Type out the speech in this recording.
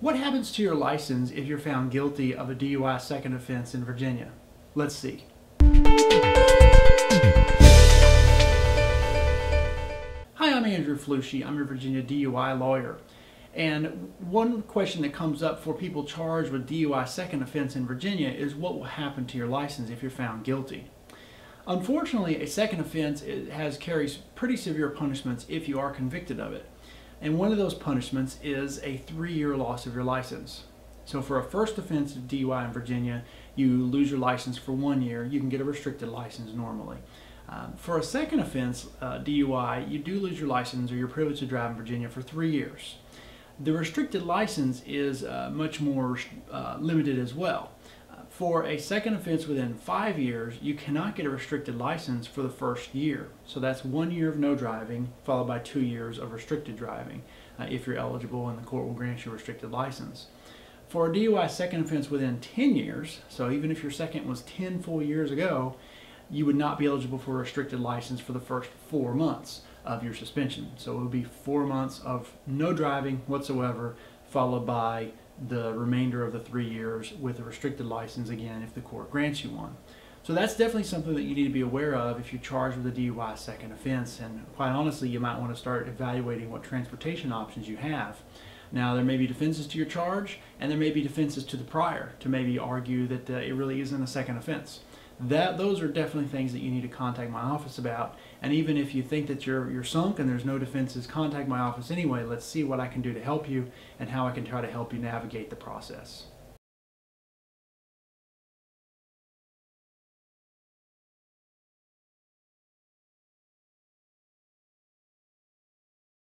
What happens to your license if you're found guilty of a DUI second offense in Virginia? Let's see. Hi, I'm Andrew Flusche. I'm your Virginia DUI lawyer. And one question that comes up for people charged with DUI second offense in Virginia is what will happen to your license if you're found guilty. Unfortunately, a second offense carries pretty severe punishments if you are convicted of it. And one of those punishments is a 3-year loss of your license. So for a first offense of DUI in Virginia, you lose your license for 1 year. You can get a restricted license normally. For a second offense, DUI, you do lose your license or your privilege to drive in Virginia for 3 years. The restricted license is much more limited as well. For a second offense within 5 years, you cannot get a restricted license for the first year. So that's 1 year of no driving, followed by 2 years of restricted driving, if you're eligible and the court will grant you a restricted license. For a DUI second offense within 10 years, so even if your second was 10 full years ago, you would not be eligible for a restricted license for the first 4 months of your suspension. So it would be 4 months of no driving whatsoever, followed by the remainder of the 3 years with a restricted license again if the court grants you one. So that's definitely something that you need to be aware of if you're charged with a DUI second offense, and quite honestly you might want to start evaluating what transportation options you have. Now there may be defenses to your charge and there may be defenses to the prior to maybe argue that it really isn't a second offense. Those are definitely things that you need to contact my office about, and even if you think that you're sunk and there's no defenses, contact my office anyway. Let's see what I can do to help you and how I can try to help you navigate the process.